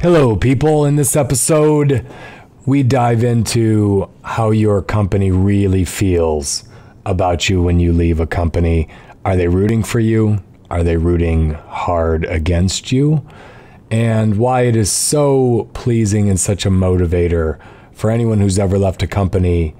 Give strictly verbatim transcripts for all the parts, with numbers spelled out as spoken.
Hello, people. In this episode, we dive into how your company really feels about you when you leave a company. Are they rooting for you? Are they rooting hard against you? And why it is so pleasing and such a motivator for anyone who's ever left a company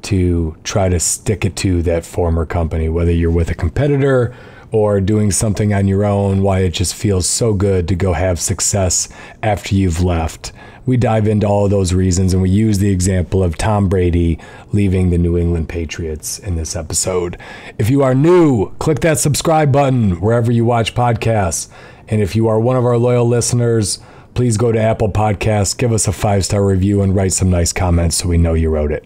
to try to stick it to that former company, whether you're with a competitor or doing something on your own, why it just feels so good to go have success after you've left. We dive into all of those reasons, and we use the example of Tom Brady leaving the New England Patriots in this episode. If you are new, click that subscribe button wherever you watch podcasts. And if you are one of our loyal listeners, please go to Apple Podcasts, give us a five-star review, and write some nice comments so we know you wrote it.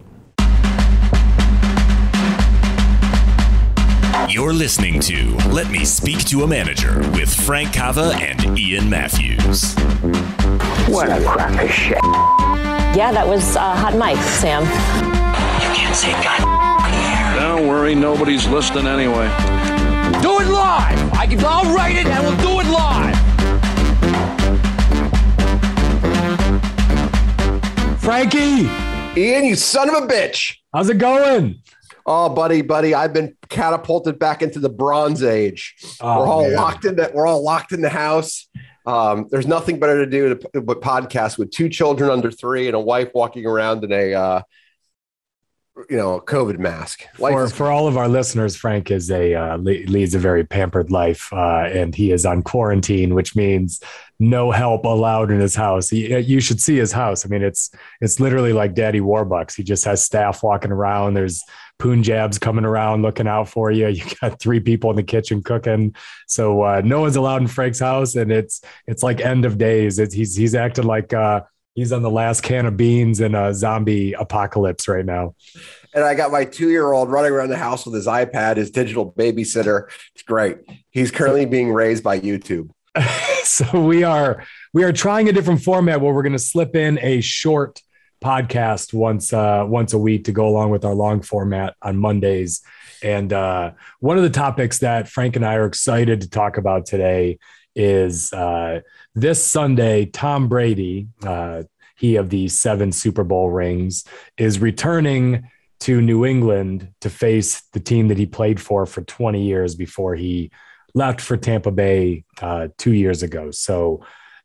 You're listening to Let Me Speak to a Manager with Frank Cava and Ian Matthews. What a crack of shit. Yeah, that was a hot mic, Sam. You can't say God. Don't worry, nobody's listening anyway. Do it live! I can, I'll write it and we'll do it live! Frankie! Ian, you son of a bitch! How's it going? Oh, buddy, buddy, I've been catapulted back into the Bronze Age. Oh, we're all man. locked in. The, we're all locked in the house. Um, there's nothing better to do to, but podcast with two children under three and a wife walking around in a, uh, you know, a COVID mask. For, for all of our listeners, Frank is a uh, le leads a very pampered life, uh, and he is on quarantine, which means no help allowed in his house. He, you should see his house. I mean, it's it's literally like Daddy Warbucks. He just has staff walking around. There's Punjabs coming around looking out for you. You got three people in the kitchen cooking. So uh, no one's allowed in Frank's house, and it's it's like end of days. It's, he's he's acting like uh, he's on the last can of beans in a zombie apocalypse right now. And I got my two-year-old running around the house with his iPad, his digital babysitter. It's great. He's currently being raised by YouTube. So we are we are trying a different format where we're going to slip in a short podcast once uh once a week to go along with our long format on Mondays. And uh one of the topics that Frank and I are excited to talk about today is uh this Sunday, Tom Brady, uh he of the seven Super Bowl rings, is returning to New England to face the team that he played for for twenty years before he left for Tampa Bay uh two years ago. So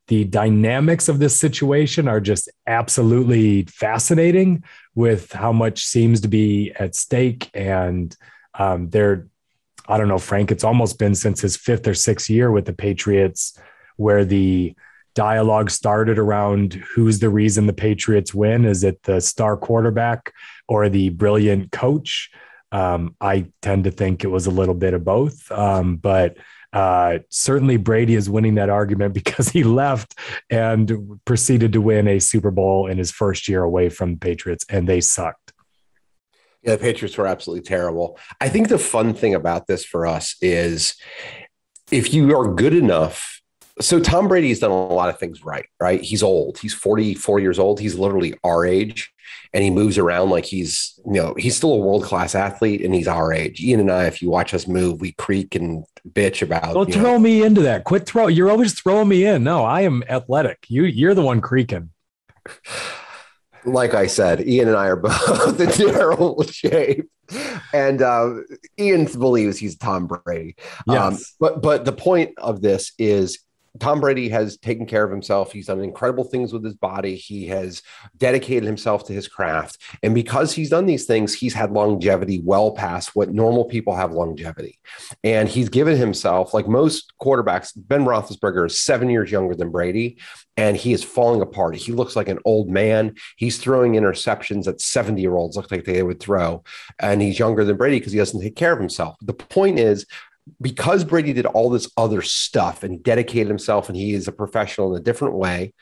the dynamics of this situation are just absolutely fascinating, with how much seems to be at stake. And um, they're, I don't know, Frank, it's almost been since his fifth or sixth year with the Patriots where the dialogue started around who's the reason the Patriots win. Is it the star quarterback or the brilliant coach? Um, I tend to think it was a little bit of both, um, but Uh, certainly Brady is winning that argument because he left and proceeded to win a Super Bowl in his first year away from the Patriots, and they sucked. Yeah, the Patriots were absolutely terrible. I think the fun thing about this for us is if you are good enough. So Tom Brady's done a lot of things right, right? He's old. He's forty-four years old. He's literally our age, and he moves around like he's, you know, he's still a world-class athlete, and he's our age. Ian and I, if you watch us move, we creak and bitch about. Don't throw know. me into that. Quit throw. You're always throwing me in. No, I am athletic. You, you're the one creaking. Like I said, Ian and I are both in terrible shape, and uh, Ian believes he's Tom Brady. Yes. Um, but, but the point of this is, Tom Brady has taken care of himself. He's done incredible things with his body. He has dedicated himself to his craft. And because he's done these things, he's had longevity well past what normal people have longevity. And he's given himself, like most quarterbacks, Ben Roethlisberger is seven years younger than Brady, and he is falling apart. He looks like an old man. He's throwing interceptions that seventy-year-olds look like they would throw. And he's younger than Brady because he doesn't take care of himself. The point is, because Brady did all this other stuff and dedicated himself, and he is a professional in a different way,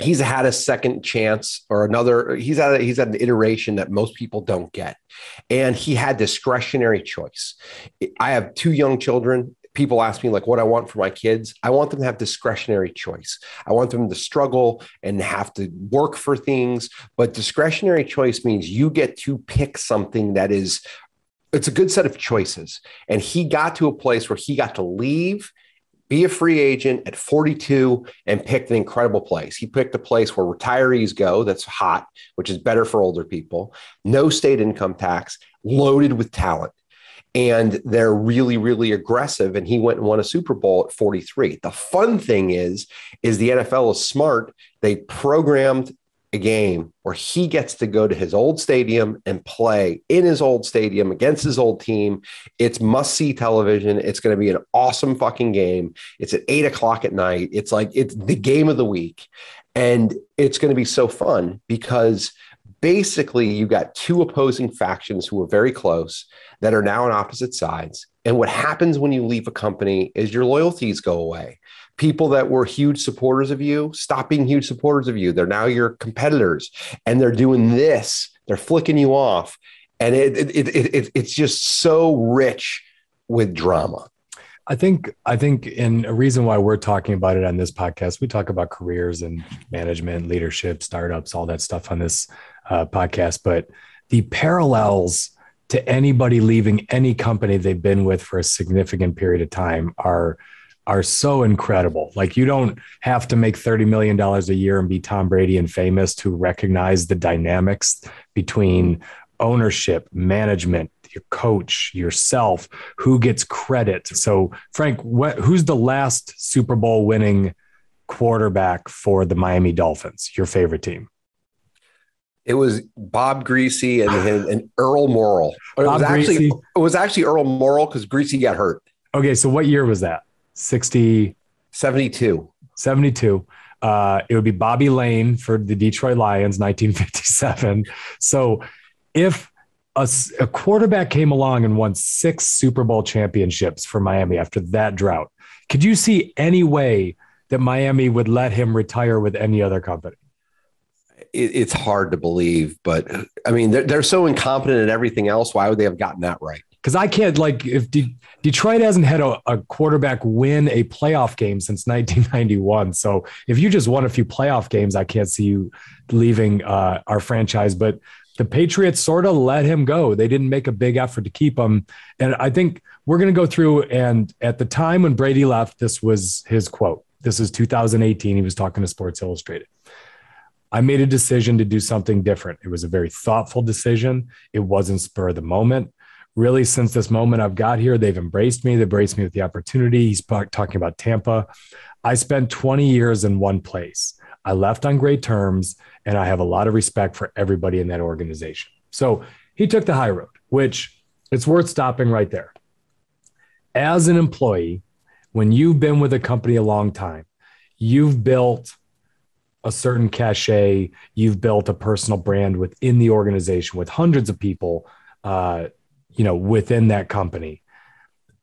he's had a second chance or another. He's had, a, he's had an iteration that most people don't get. And he had discretionary choice. I have two young children. People ask me like what I want for my kids. I want them to have discretionary choice. I want them to struggle and have to work for things. But discretionary choice means you get to pick something that is, it's a good set of choices. And he got to a place where he got to leave be a free agent at forty-two and pick an incredible place. He picked a place where retirees go that's hot, which is better for older people, no state income tax, loaded with talent. And they're really, really aggressive. And he went and won a Super Bowl at forty-three. The fun thing is, is the N F L is smart. They programmed a game where he gets to go to his old stadium and play in his old stadium against his old team. It's must-see television. It's going to be an awesome fucking game. It's at eight o'clock at night. It's like it's the game of the week. And it's going to be so fun because basically, you got two opposing factions who are very close that are now on opposite sides. And what happens when you leave a company is your loyalties go away. People that were huge supporters of you stop being huge supporters of you. They're now your competitors, and they're doing this. They're flicking you off. And it, it, it, it, it's just so rich with drama. I think, I think, and a reason why we're talking about it on this podcast, we talk about careers and management, leadership, startups, all that stuff on this uh, podcast, but the parallels to anybody leaving any company they've been with for a significant period of time are, are so incredible. Like, you don't have to make thirty million dollars a year and be Tom Brady and famous to recognize the dynamics between ownership, management, your coach, yourself, who gets credit. So Frank, what, who's the last Super Bowl winning quarterback for the Miami Dolphins, your favorite team? It was Bob Greasy and, and, and Earl Morrill. It was, actually, it was actually Earl Morrill because Greasy got hurt. Okay. So what year was that? sixty, seventy-two, seventy-two. Uh, it would be Bobby Lane for the Detroit Lions, nineteen fifty-seven. So if A, a quarterback came along and won six Super Bowl championships for Miami after that drought, could you see any way that Miami would let him retire with any other company? It, it's hard to believe, but I mean, they're, they're so incompetent at everything else. Why would they have gotten that right? Because I can't, like, if De- Detroit hasn't had a, a quarterback win a playoff game since nineteen ninety-one. So if you just won a few playoff games, I can't see you leaving uh, our franchise. But the Patriots sort of let him go. They didn't make a big effort to keep him. And I think we're going to go through. And at the time when Brady left, this was his quote. This is two thousand eighteen. He was talking to Sports Illustrated. I made a decision to do something different. It was a very thoughtful decision. It wasn't spur of the moment. Really, since this moment I've got here, they've embraced me. They've embraced me with the opportunity. He's talking about Tampa. I spent twenty years in one place. I left on great terms, and I have a lot of respect for everybody in that organization. So he took the high road, which it's worth stopping right there. As an employee, when you've been with a company a long time, you've built a certain cachet, you've built a personal brand within the organization with hundreds of people, uh, you know, within that company.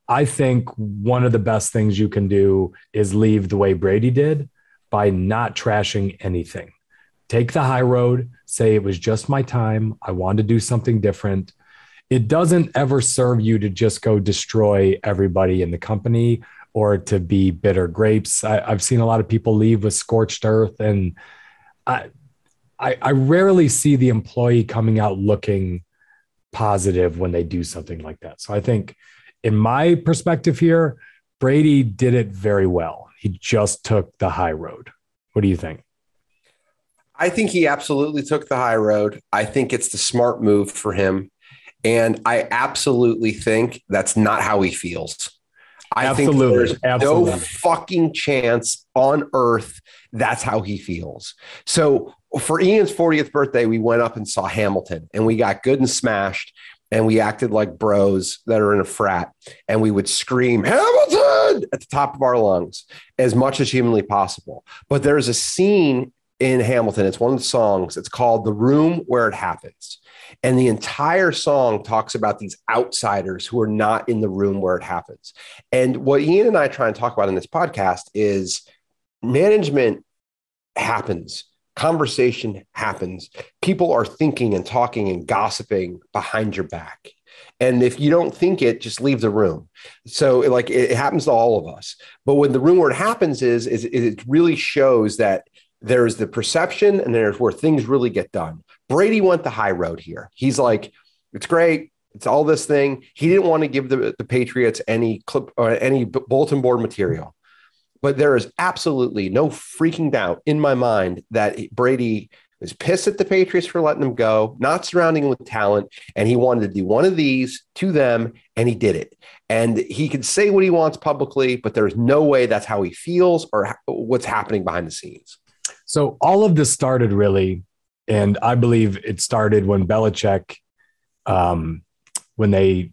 I think one of the best things you can do is leave the way Brady did, by not trashing anything. Take the high road, say it was just my time. I wanted to do something different. It doesn't ever serve you to just go destroy everybody in the company or to be bitter grapes. I, I've seen a lot of people leave with scorched earth, and I, I, I rarely see the employee coming out looking positive when they do something like that. So I think in my perspective here, Brady did it very well. He just took the high road. What do you think? I think he absolutely took the high road. I think it's the smart move for him. And I absolutely think that's not how he feels. I absolutely. think there's absolutely. no fucking chance on earth that's how he feels. So for Ian's fortieth birthday, we went up and saw Hamilton, and we got good and smashed. And we acted like bros that are in a frat, and we would scream Hamilton at the top of our lungs as much as humanly possible. But there is a scene in Hamilton. It's one of the songs. It's called The Room Where It Happens. And the entire song talks about these outsiders who are not in the room where it happens. And what Ian and I try and talk about in this podcast is management happens. Conversation happens. People are thinking and talking and gossiping behind your back. And if you don't think it, just leave the room. So like it happens to all of us. But when the room where it happens is, is it really shows that there's the perception and there's where things really get done. Brady went the high road here. He's like, it's great. It's all this thing. He didn't want to give the, the Patriots any clip or any bulletin board material. But there is absolutely no freaking doubt in my mind that Brady was pissed at the Patriots for letting him go, not surrounding him with talent, and he wanted to do one of these to them, and he did it. And he can say what he wants publicly, but there's no way that's how he feels or what's happening behind the scenes. So all of this started really, and I believe it started when Belichick, um, when they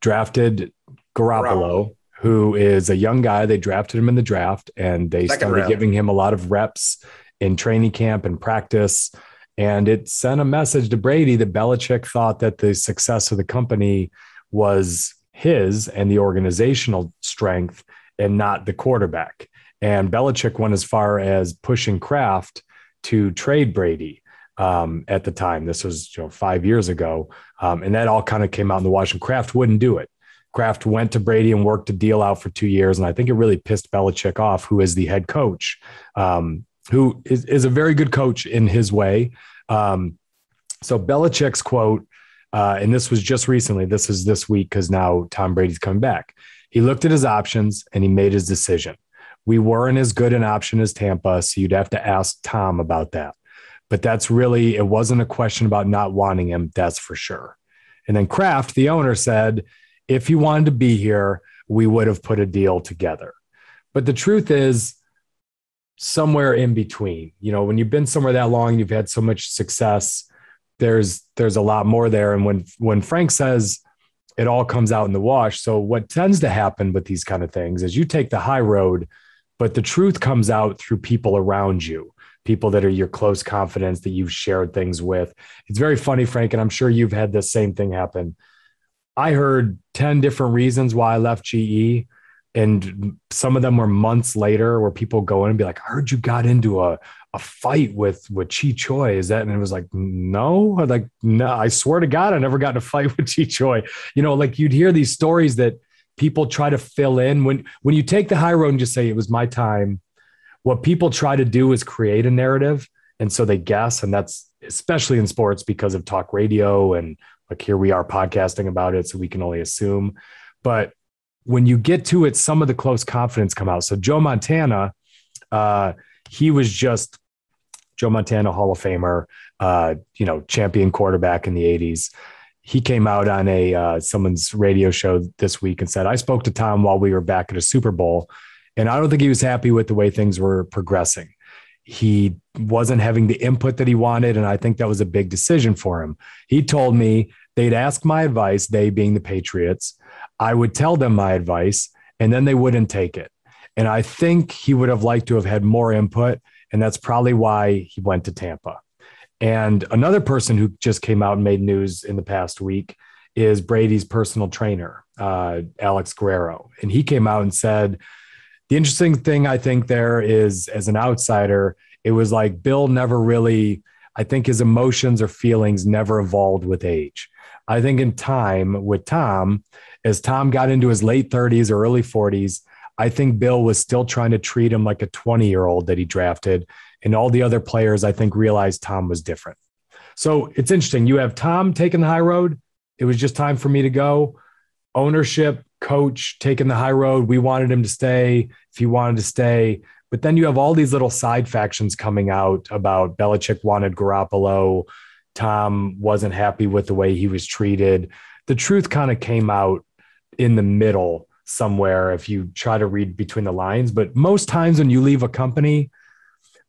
drafted Garoppolo, Garoppolo, who is a young guy. They drafted him in the draft, and they Second started round. giving him a lot of reps in training camp and practice. And it sent a message to Brady that Belichick thought that the success of the company was his and the organizational strength and not the quarterback. And Belichick went as far as pushing Kraft to trade Brady um, at the time. This was you know, five years ago. Um, and that all kind of came out in the wash, and Kraft wouldn't do it. Kraft went to Brady and worked a deal out for two years. And I think it really pissed Belichick off, who is the head coach, um, who is, is a very good coach in his way. Um, so Belichick's quote, uh, and this was just recently, this is this week, because now Tom Brady's coming back. He looked at his options and he made his decision. We weren't as good an option as Tampa, so you'd have to ask Tom about that. But that's really, it wasn't a question about not wanting him, that's for sure. And then Kraft, the owner, said, if you wanted to be here, we would have put a deal together. But the truth is somewhere in between. You know, when you've been somewhere that long, you've had so much success, there's there's a lot more there. And when when Frank says it all comes out in the wash, so what tends to happen with these kind of things is you take the high road, but the truth comes out through people around you, people that are your close confidants that you've shared things with. It's very funny, Frank, and I'm sure you've had the same thing happen. I heard ten different reasons why I left G E, and some of them were months later where people go in and be like, I heard you got into a, a fight with, with Chi Choi. Is that? And it was like, no, I'm like, no, I swear to God, I never got in a fight with Chi Choi. You know, like you'd hear these stories that people try to fill in when, when you take the high road and just say it was my time. What people try to do is create a narrative. And so they guess, and that's especially in sports because of talk radio and like here we are podcasting about it, so we can only assume. But when you get to it, some of the close confidence come out. So Joe Montana, uh, he was just Joe Montana, Hall of Famer, uh, you know, champion quarterback in the eighties. He came out on a uh, someone's radio show this week and said, I spoke to Tom while we were back at a Super Bowl, and I don't think he was happy with the way things were progressing. He wasn't having the input that he wanted, and I think that was a big decision for him. He told me they'd ask my advice, they being the Patriots. I would tell them my advice, and then they wouldn't take it. And I think he would have liked to have had more input, and that's probably why he went to Tampa. And another person who just came out and made news in the past week is Brady's personal trainer, uh, Alex Guerrero. And he came out and said, the interesting thing I think there is, as an outsider, it was like Bill never really, I think his emotions or feelings never evolved with age. I think in time with Tom, as Tom got into his late thirties or early forties, I think Bill was still trying to treat him like a twenty-year-old that he drafted. And all the other players, I think, realized Tom was different. So it's interesting. You have Tom taking the high road. It was just time for me to go. Ownership, coach taking the high road. We wanted him to stay if he wanted to stay. But then you have all these little side factions coming out about Belichick wanted Garoppolo. Tom wasn't happy with the way he was treated. The truth kind of came out in the middle somewhere if you try to read between the lines. But most times when you leave a company,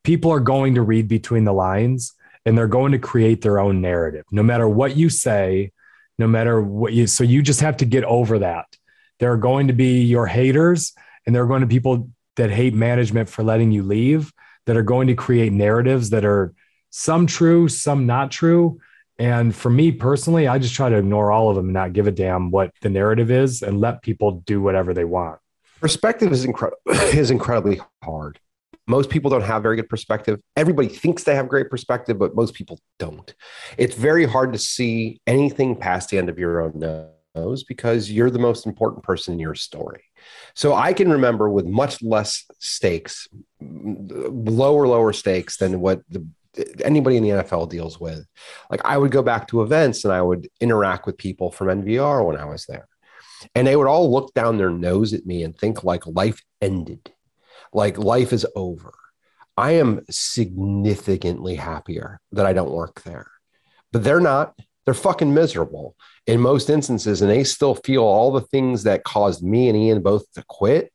people are going to read between the lines and they're going to create their own narrative, no matter what you say, no matter what you, so you just have to get over that. There are going to be your haters and there are going to be people that hate management for letting you leave that are going to create narratives that are some true, some not true. And for me personally, I just try to ignore all of them and not give a damn what the narrative is and let people do whatever they want. Perspective is incre- is incredibly hard. Most people don't have very good perspective. Everybody thinks they have great perspective, but most people don't. It's very hard to see anything past the end of your own nose because you're the most important person in your story. So I can remember with much less stakes, lower, lower stakes than what the, anybody in the N F L deals with. Like I would go back to events and I would interact with people from N V R when I was there. And they would all look down their nose at me and think like life ended. Like, life is over. I am significantly happier that I don't work there, but they're not. They're fucking miserable in most instances. And they still feel all the things that caused me and Ian both to quit,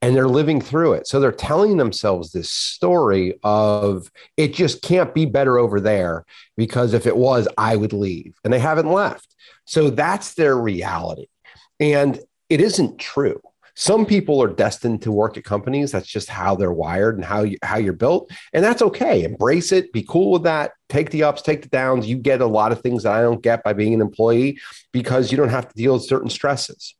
and they're living through it. So they're telling themselves this story of it just can't be better over there, because if it was, I would leave, and they haven't left. So that's their reality. And it isn't true. Some people are destined to work at companies. That's just how they're wired and how you, how you're built. And that's okay. Embrace it. Be cool with that. Take the ups, take the downs. You get a lot of things that I don't get by being an employee, because you don't have to deal with certain stresses.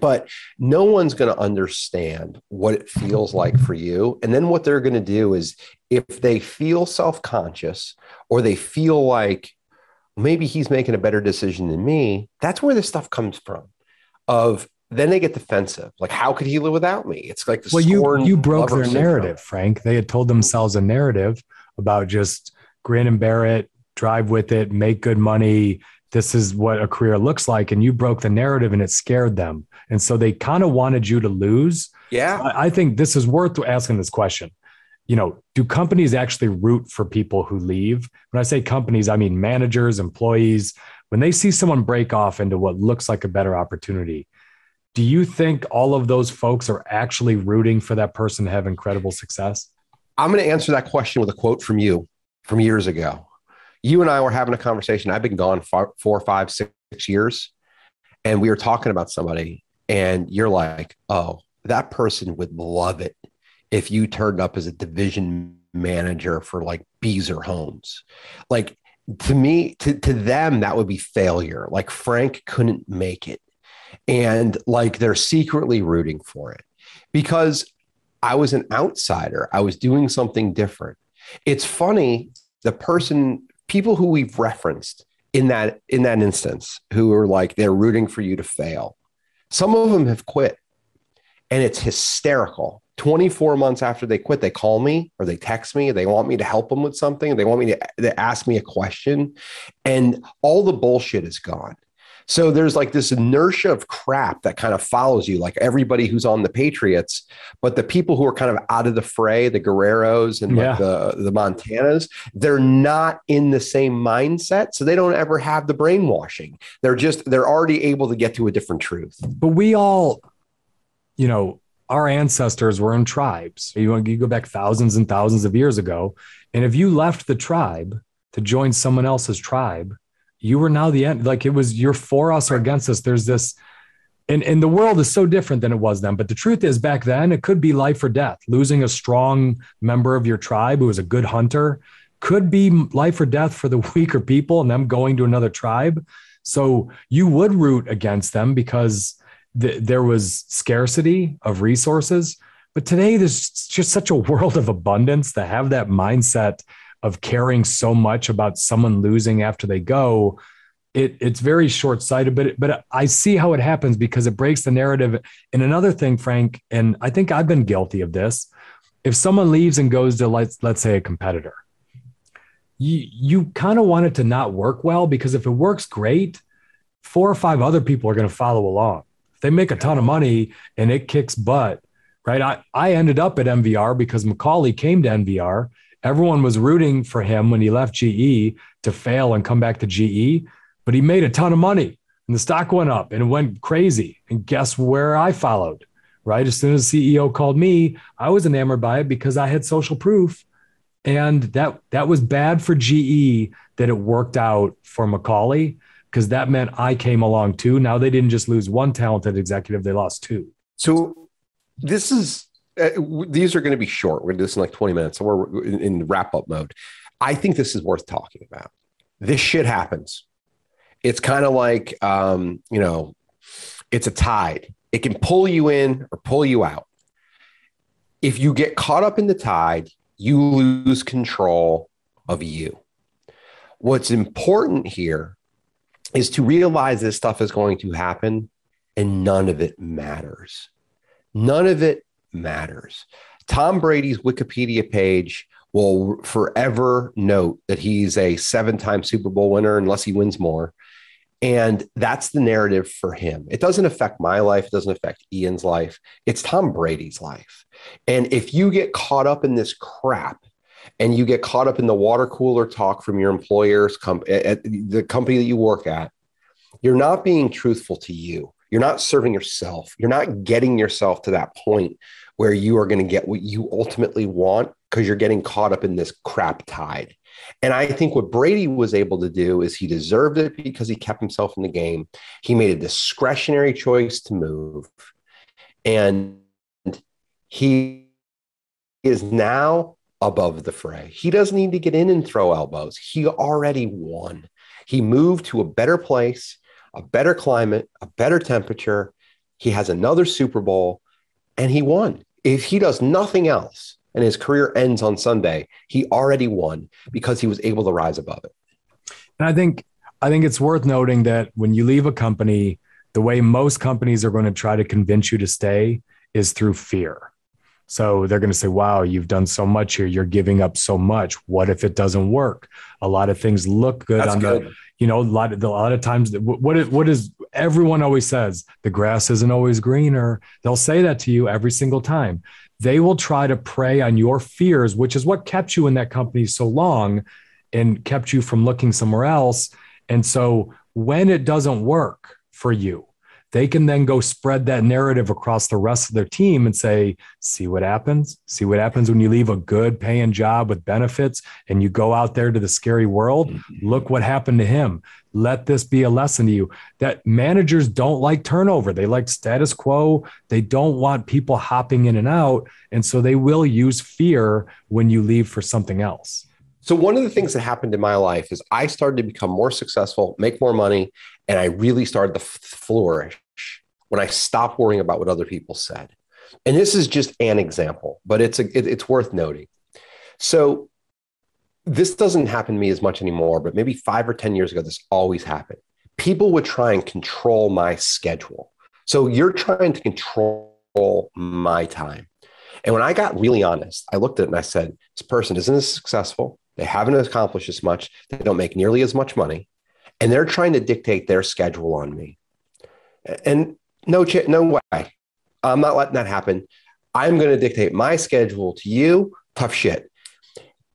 But no one's going to understand what it feels like for you. And then what they're going to do is, if they feel self-conscious, or they feel like maybe he's making a better decision than me, that's where this stuff comes from. Of Then they get defensive. Like, how could he live without me? It's like, the well, you, you broke their narrative, Frank. They had told themselves a narrative about just grin and bear it, drive with it, make good money. This is what a career looks like. And you broke the narrative, and it scared them. And so they kind of wanted you to lose. Yeah. So I, I think this is worth asking this question. You know, do companies actually root for people who leave? When I say companies, I mean managers, employees. When they see someone break off into what looks like a better opportunity, do you think all of those folks are actually rooting for that person to have incredible success? I'm going to answer that question with a quote from you from years ago. You and I were having a conversation. I've been gone four, four five, six years. And we were talking about somebody, and you're like, oh, that person would love it if you turned up as a division manager for like Beazer Homes. Like, to me, to, to them, that would be failure. Like, Frank couldn't make it. And like, they're secretly rooting for it, because I was an outsider. I was doing something different. It's funny, the person, people who we've referenced in that, in that instance, who are like, they're rooting for you to fail. Some of them have quit, and it's hysterical. twenty-four months after they quit, they call me or they text me. They want me to help them with something. They want me to, to ask me a question, and all the bullshit is gone. So there's like this inertia of crap that kind of follows you, like everybody who's on the Patriots, but the people who are kind of out of the fray, the Guerreros and yeah. like the, the Montanas, they're not in the same mindset. So they don't ever have the brainwashing. They're just, they're already able to get to a different truth. But we all, you know, our ancestors were in tribes. You, you go back thousands and thousands of years ago. And if you left the tribe to join someone else's tribe, you were now the end. Like, it was, you're for us or against us. There's this, and, and the world is so different than it was then. But the truth is, back then, it could be life or death. Losing a strong member of your tribe who was a good hunter could be life or death for the weaker people and them going to another tribe. So you would root against them because th- there was scarcity of resources. But today, there's just such a world of abundance to have that mindset of caring so much about someone losing after they go. It, it's very short-sighted, but, it, but I see how it happens, because it breaks the narrative. And another thing, Frank, and I think I've been guilty of this. If someone leaves and goes to, let's, let's say, a competitor, you, you kind of want it to not work well, because if it works great, four or five other people are going to follow along. If they make a ton of money and it kicks butt, right? I, I ended up at M V R because Macaulay came to N V R. Everyone was rooting for him when he left G E to fail and come back to G E, but he made a ton of money and the stock went up and it went crazy. And guess where I followed, right? As soon as the C E O called me, I was enamored by it because I had social proof. And that, that was bad for G E that it worked out for Macaulay, because that meant I came along too. Now they didn't just lose one talented executive, they lost two. So this is, Uh, these are going to be short. We're going to do this in like twenty minutes. So we're in, in wrap up mode. I think this is worth talking about. This shit happens. It's kind of like, um, you know, it's a tide. It can pull you in or pull you out. If you get caught up in the tide, you lose control of you. What's important here is to realize this stuff is going to happen, and none of it matters. None of it matters. Tom Brady's Wikipedia page will forever note that he's a seven-time Super Bowl winner, unless he wins more, And that's the narrative for him. It doesn't affect my life. It doesn't affect Ian's life. It's Tom Brady's life. And if you get caught up in this crap and you get caught up in the water cooler talk from your employer's comp- at the company that you work at, you're not being truthful to you. You're not serving yourself. You're not getting yourself to that point where you are going to get what you ultimately want because you're getting caught up in this crap tide. And I think what Brady was able to do is he deserved it because he kept himself in the game. He made a discretionary choice to move. And he is now above the fray. He doesn't need to get in and throw elbows. He already won. He moved to a better place, a better climate, a better temperature. He has another Super Bowl and he won. If he does nothing else and his career ends on Sunday, he already won because he was able to rise above it. And I think, I think it's worth noting that when you leave a company, the way most companies are going to try to convince you to stay is through fear. So they're going to say, wow, you've done so much here. You're giving up so much. What if it doesn't work? A lot of things look good. That's on good. The, you know, a lot of, a lot of times what is, what is everyone always says, the grass isn't always greener. They'll say that to you every single time. They will try to prey on your fears, which is what kept you in that company so long and kept you from looking somewhere else. And so when it doesn't work for you, they can then go spread that narrative across the rest of their team and say, see what happens. See what happens when you leave a good paying job with benefits and you go out there to the scary world. Look what happened to him. Let this be a lesson to you that managers don't like turnover. They like status quo. They don't want people hopping in and out. And so they will use fear when you leave for something else. So one of the things that happened in my life is I started to become more successful, make more money, and I really started to flourish when I stopped worrying about what other people said. And this is just an example, but it's a, it, it's worth noting. So this doesn't happen to me as much anymore, but maybe five or ten years ago, this always happened. People would try and control my schedule. So you're trying to control my time. And when I got really honest, I looked at it and I said, this person isn't as successful. They haven't accomplished as much. They don't make nearly as much money. And they're trying to dictate their schedule on me. And no, no way. I'm not letting that happen. I'm going to dictate my schedule to you. Tough shit.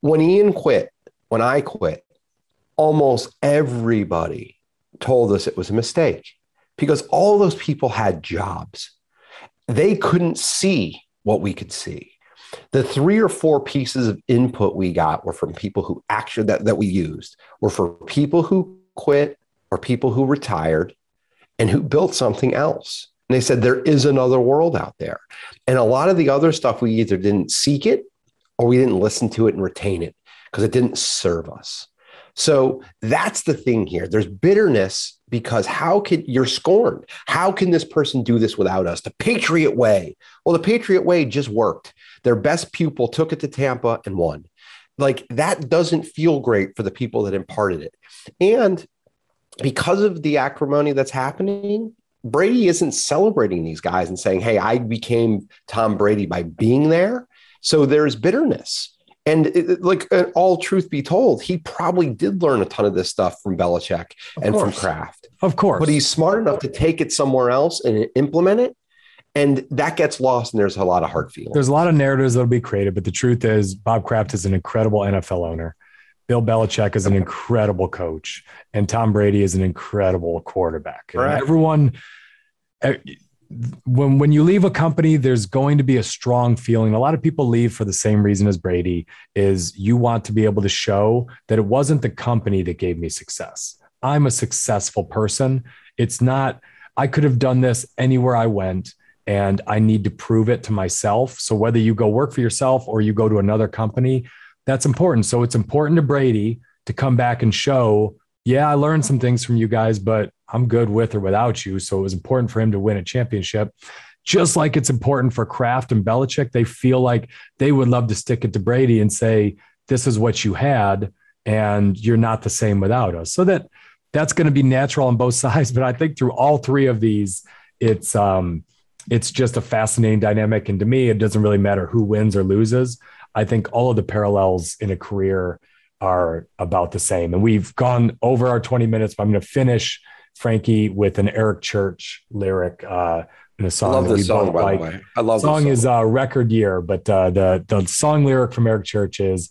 When Ian quit, when I quit, almost everybody told us it was a mistake because all those people had jobs. They couldn't see what we could see. The three or four pieces of input we got were from people who actually that, that we used were for people who quit or people who retired and who built something else. And they said, there is another world out there. And a lot of the other stuff, we either didn't seek it or we didn't listen to it and retain it because it didn't serve us. So that's the thing here. There's bitterness because how could you're scorned? How can this person do this without us? The Patriot way. Well, the Patriot way just worked. Their best pupil took it to Tampa and won. Like that doesn't feel great for the people that imparted it. And because of the acrimony that's happening, Brady isn't celebrating these guys and saying, hey, I became Tom Brady by being there. So there's bitterness. And it, like all truth be told, he probably did learn a ton of this stuff from Belichick of and course. From Kraft. Of course. But he's smart enough to take it somewhere else and implement it. And that gets lost, and there's a lot of hard feelings. There's a lot of narratives that'll be created, but the truth is Bob Kraft is an incredible N F L owner. Bill Belichick is an incredible coach, and Tom Brady is an incredible quarterback. Right. And everyone, when, when you leave a company, there's going to be a strong feeling. A lot of people leave for the same reason as Brady, is you want to be able to show that it wasn't the company that gave me success. I'm a successful person. It's not, I could have done this anywhere I went. And I need to prove it to myself. So whether you go work for yourself or you go to another company, that's important. So it's important to Brady to come back and show, yeah, I learned some things from you guys, but I'm good with or without you. So it was important for him to win a championship. Just like it's important for Kraft and Belichick, they feel like they would love to stick it to Brady and say, this is what you had, and you're not the same without us. So that that's going to be natural on both sides. But I think through all three of these, it's, um, it's just a fascinating dynamic. And to me, it doesn't really matter who wins or loses. I think all of the parallels in a career are about the same. And we've gone over our twenty minutes, but I'm going to finish Frankie with an Eric Church lyric uh, in a song. I love this song, by the way. I love this song. The song is uh, Record Year, but uh, the, the song lyric from Eric Church is,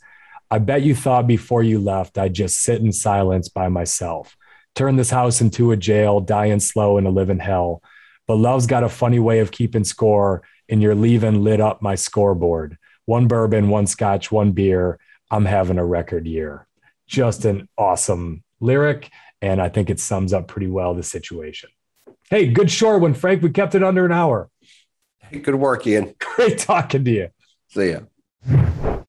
I bet you thought before you left, I'd just sit in silence by myself, turn this house into a jail, dying slow and a living hell. But love's got a funny way of keeping score, and your leaving lit up my scoreboard. One bourbon, one scotch, one beer. I'm having a record year. Just an awesome lyric. And I think it sums up pretty well the situation. Hey, good short one, Frank. We kept it under an hour. Hey, good work, Ian. Great talking to you. See ya.